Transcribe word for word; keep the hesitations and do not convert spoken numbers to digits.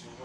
much more.